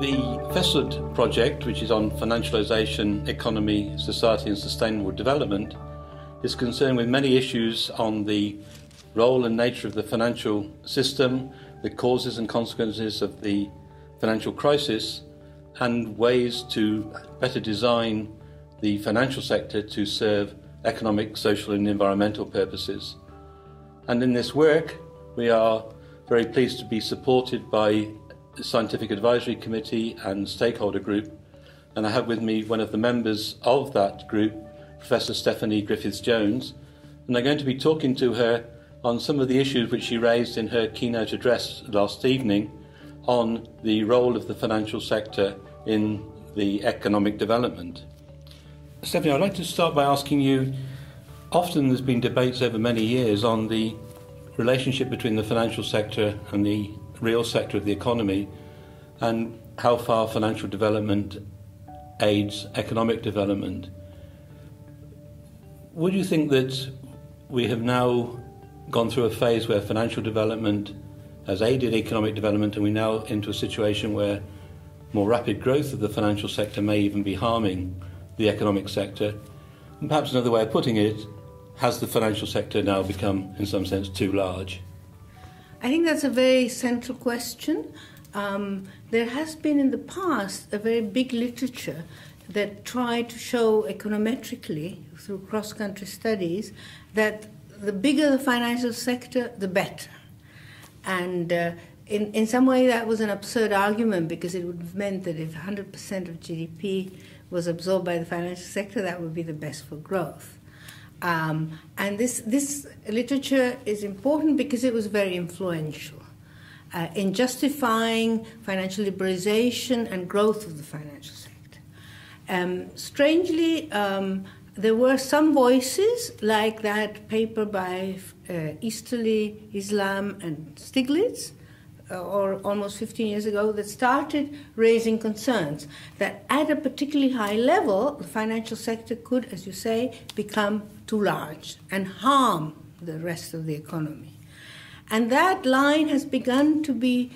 The FESSUD project, which is on financialisation, economy, society and sustainable development, is concerned with many issues on the role and nature of the financial system, the causes and consequences of the financial crisis, and ways to better design the financial sector to serve economic, social and environmental purposes. And in this work, we are very pleased to be supported by the Scientific Advisory Committee and Stakeholder Group, and I have with me one of the members of that group, Professor Stephany Griffith-Jones, and I'm going to be talking to her on some of the issues which she raised in her keynote address last evening on the role of the financial sector in the economic development. Stephany, I'd like to start by asking you, often there's been debates over many years on the relationship between the financial sector and the real sector of the economy and how far financial development aids economic development. Would you think that we have now gone through a phase where financial development has aided economic development and we're now into a situation where more rapid growth of the financial sector may even be harming the economic sector? And perhaps another way of putting it, has the financial sector now become, in some sense, too large? I think that's a very central question. There has been in the past a very big literature that tried to show econometrically, through cross-country studies, that the bigger the financial sector, the better. And in some way that was an absurd argument, because it would have meant that if 100% of GDP was absorbed by the financial sector, that would be the best for growth. And this literature is important because it was very influential in justifying financial liberalization and growth of the financial sector. Strangely, there were some voices, like that paper by Easterly, Islam and Stiglitz, or almost 15 years ago, that started raising concerns that at a particularly high level, the financial sector could, as you say, become too large and harm the rest of the economy. And that line has begun to be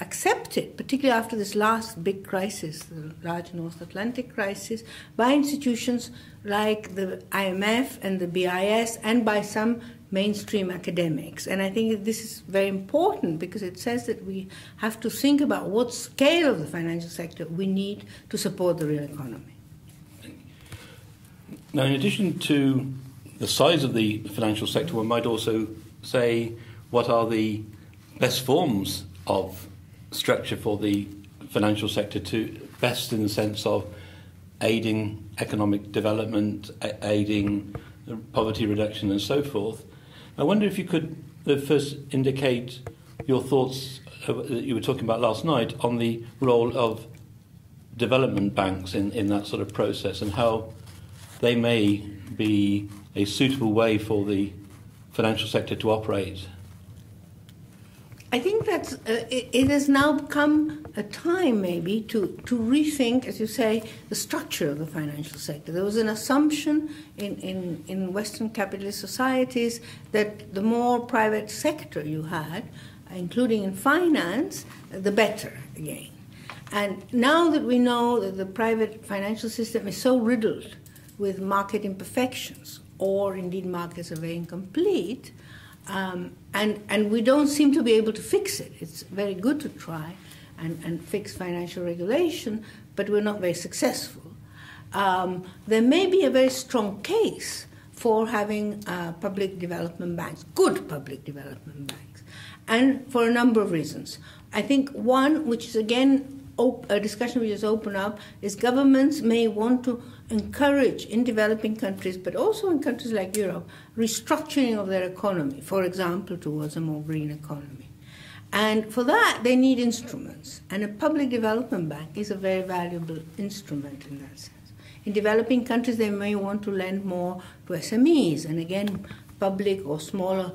accepted, particularly after this last big crisis, the large North Atlantic crisis, by institutions like the IMF and the BIS and by some mainstream academics. And I think this is very important because it says that we have to think about what scale of the financial sector we need to support the real economy. Now, in addition to the size of the financial sector, one might also say what are the best forms of structure for the financial sector to best, in the sense of aiding economic development, aiding poverty reduction and so forth. I wonder if you could first indicate your thoughts that you were talking about last night on the role of development banks in that sort of process and how they may be a suitable way for the financial sector to operate. I think that it has now become a time, maybe, to rethink, as you say, the structure of the financial sector. There was an assumption in Western capitalist societies that the more private sector you had, including in finance, the better again. And now that we know that the private financial system is so riddled with market imperfections, or indeed markets are very incomplete, and we don't seem to be able to fix it. It's very good to try and fix financial regulation, but we're not very successful. There may be a very strong case for having public development banks, good public development banks, and for a number of reasons. I think one, which is again a discussion which is open up, is governments may want to encourage in developing countries, but also in countries like Europe, restructuring of their economy, for example, towards a more green economy. And for that, they need instruments. And a public development bank is a very valuable instrument in that sense. In developing countries, they may want to lend more to SMEs, and again, public or smaller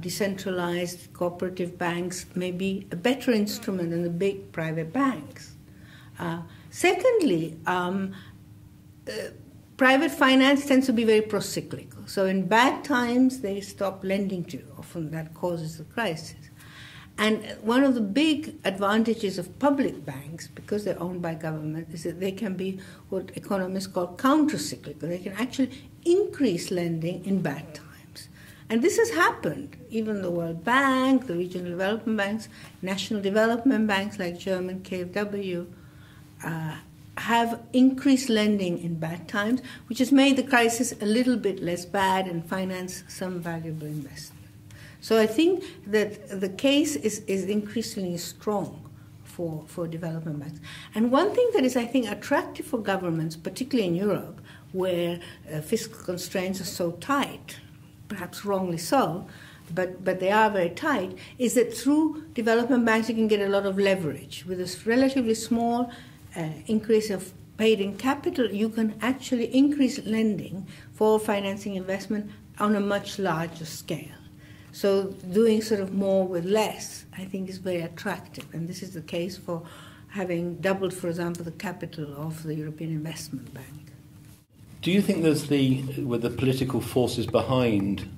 decentralized cooperative banks may be a better instrument than the big private banks. Secondly, private finance tends to be very pro-cyclical. So in bad times, they stop lending to you. Often that causes a crisis. And one of the big advantages of public banks, because they're owned by government, is that they can be what economists call counter-cyclical. They can actually increase lending in bad times. And this has happened. Even the World Bank, the regional development banks, national development banks like German KfW have increased lending in bad times, which has made the crisis a little bit less bad and financed some valuable investment. So I think that the case is increasingly strong for development banks. And one thing that is, I think, attractive for governments, particularly in Europe, where fiscal constraints are so tight, perhaps wrongly so, but they are very tight, is that through development banks you can get a lot of leverage. With a relatively small increase of paid-in capital, you can actually increase lending for financing investment on a much larger scale. So doing sort of more with less, I think, is very attractive. And this is the case for having doubled, for example, the capital of the European Investment Bank. Do you think there's were the political forces behind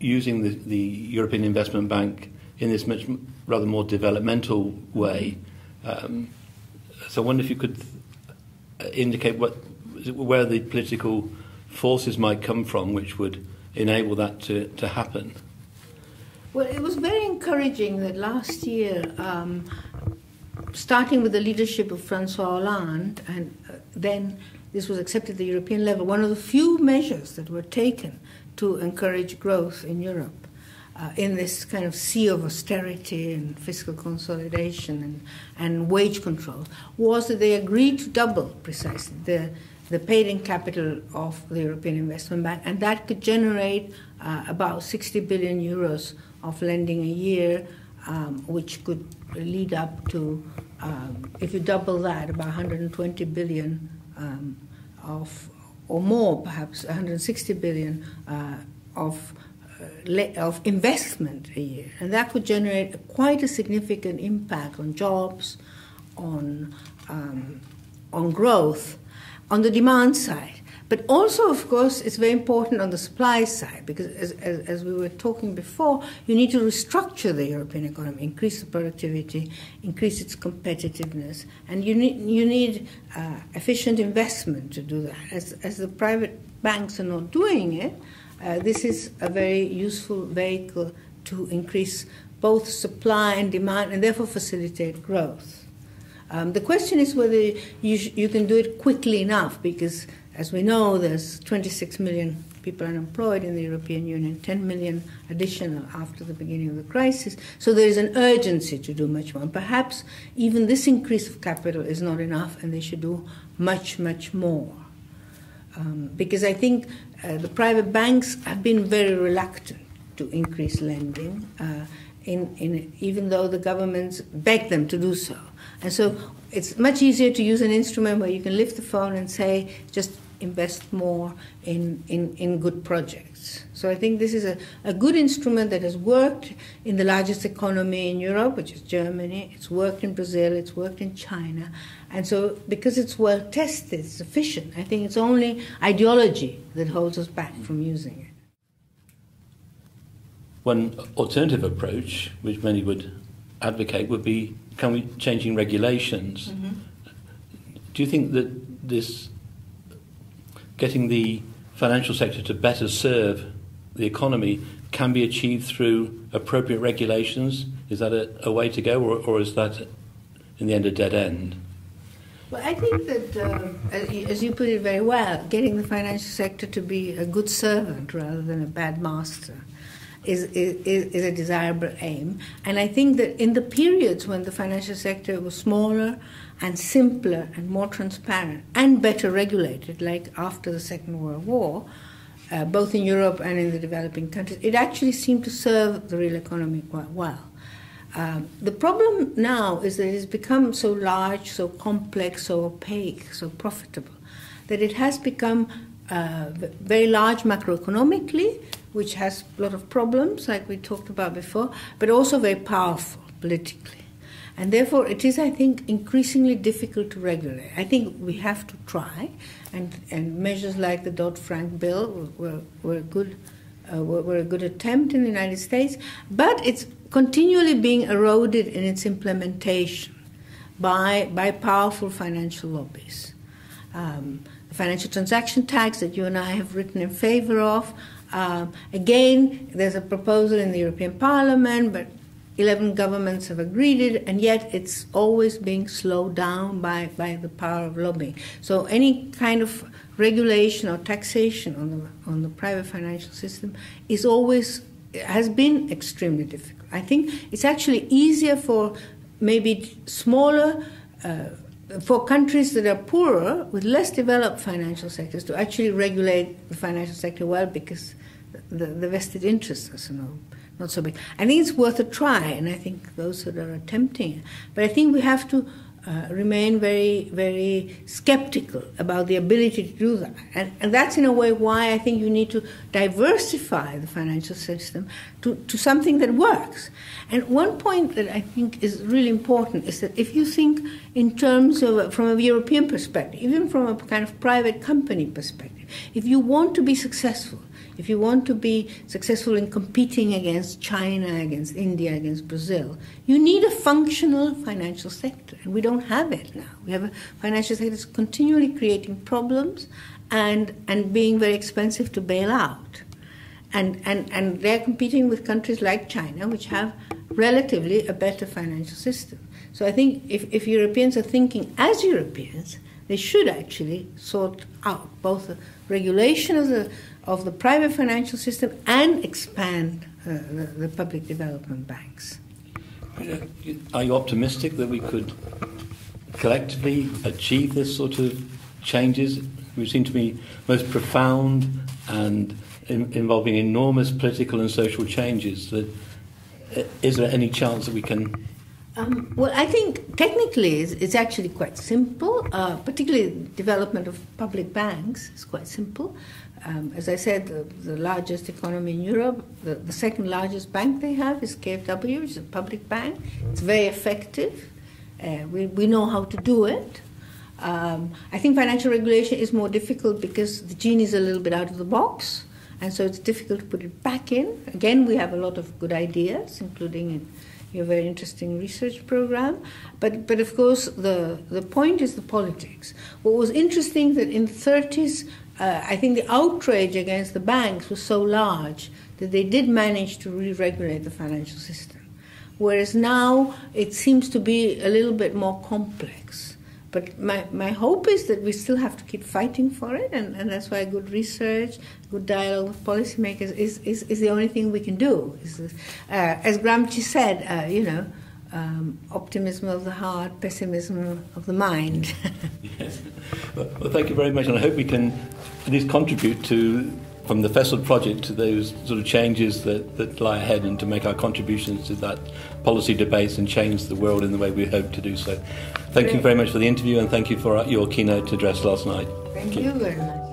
using the European Investment Bank in this much rather more developmental way? So I wonder if you could indicate where the political forces might come from which would enable that to happen. Well, it was very encouraging that last year, starting with the leadership of François Hollande, and then this was accepted at the European level, one of the few measures that were taken to encourage growth in Europe in this kind of sea of austerity and fiscal consolidation and wage control was that they agreed to double precisely the paid-in capital of the European Investment Bank, and that could generate about 60 billion euros of lending a year, which could lead up to, if you double that, about 120 billion or more, perhaps 160 billion of investment a year. And that would generate quite a significant impact on jobs, on growth, on the demand side. But also, of course, it's very important on the supply side, because as we were talking before, you need to restructure the European economy, increase the productivity, increase its competitiveness, and you need efficient investment to do that. As the private banks are not doing it, this is a very useful vehicle to increase both supply and demand, and therefore facilitate growth. The question is whether you can do it quickly enough, because, as we know, there's 26 million people unemployed in the European Union, 10 million additional after the beginning of the crisis. So there is an urgency to do much more. And perhaps even this increase of capital is not enough, and they should do much, much more. Because I think the private banks have been very reluctant to increase lending, even though the governments beg them to do so. And so it's much easier to use an instrument where you can lift the phone and say, just invest more in good projects. So I think this is a good instrument that has worked in the largest economy in Europe, which is Germany. It's worked in Brazil. It's worked in China. And so because it's well tested, it's sufficient. I think it's only ideology that holds us back from using it. One alternative approach, which many would advocate, would be changing regulations. Mm-hmm. Do you think that this getting the financial sector to better serve the economy can be achieved through appropriate regulations? Is that a way to go, or is that, in the end, a dead end? Well, I think that, as you put it very well, getting the financial sector to be a good servant rather than a bad master is a desirable aim. And I think that in the periods when the financial sector was smaller and simpler and more transparent and better regulated, like after the Second World War, both in Europe and in the developing countries, it actually seemed to serve the real economy quite well. The problem now is that it has become so large, so complex, so opaque, so profitable, that it has become very large macroeconomically, which has a lot of problems, like we talked about before, but also very powerful politically. And therefore it is, I think, increasingly difficult to regulate. I think we have to try, and measures like the Dodd-Frank bill were a good attempt in the United States, but it's continually being eroded in its implementation by powerful financial lobbies. The financial transaction tax that you and I have written in favor of, again, there's a proposal in the European Parliament, but 11 governments have agreed it, and yet it's always being slowed down by the power of lobbying. So any kind of regulation or taxation on the private financial system is always, has been extremely difficult. I think it's actually easier for maybe smaller, for countries that are poorer, with less developed financial sectors, to actually regulate the financial sector well, because the vested interests are not so big. I think it's worth a try, and I think those that are attempting it. But I think we have to remain very, very skeptical about the ability to do that. And that's in a way why I think you need to diversify the financial system to something that works. And one point that I think is really important is that if you think in terms of, from a European perspective, even from a kind of private company perspective, if you want to be successful, if you want to be successful in competing against China, against India, against Brazil, you need a functional financial sector. And we don't have it now. We have a financial sector that's continually creating problems and being very expensive to bail out. And they're competing with countries like China, which have relatively a better financial system. So I think if Europeans are thinking as Europeans, they should actually sort out both the regulation of the private financial system and expand the public development banks. Are you optimistic that we could collectively achieve this sort of changes, which seem to me most profound and involving enormous political and social changes? That, is there any chance that we can... Well, I think technically it's actually quite simple, particularly the development of public banks is quite simple. As I said, the largest economy in Europe, the second largest bank they have is KfW, which is a public bank. It's very effective. We know how to do it. I think financial regulation is more difficult because the genie is a little bit out of the box, and so it's difficult to put it back in. Again, we have a lot of good ideas, including in your very interesting research program. But of course, the point is the politics. What was interesting that in the 30s, I think the outrage against the banks was so large that they did manage to re-regulate the financial system. Whereas now it seems to be a little bit more complex. But my hope is that we still have to keep fighting for it, and that's why good research, good dialogue with policymakers is the only thing we can do. As Gramsci said, optimism of the heart, pessimism of the mind. Yes. Well, thank you very much, and I hope we can at least contribute to, from the FESSUD project, to those sort of changes that lie ahead, and to make our contributions to that policy debate and change the world in the way we hope to do so. Thank you very much for the interview, and thank you for your keynote address last night. Thank you very much.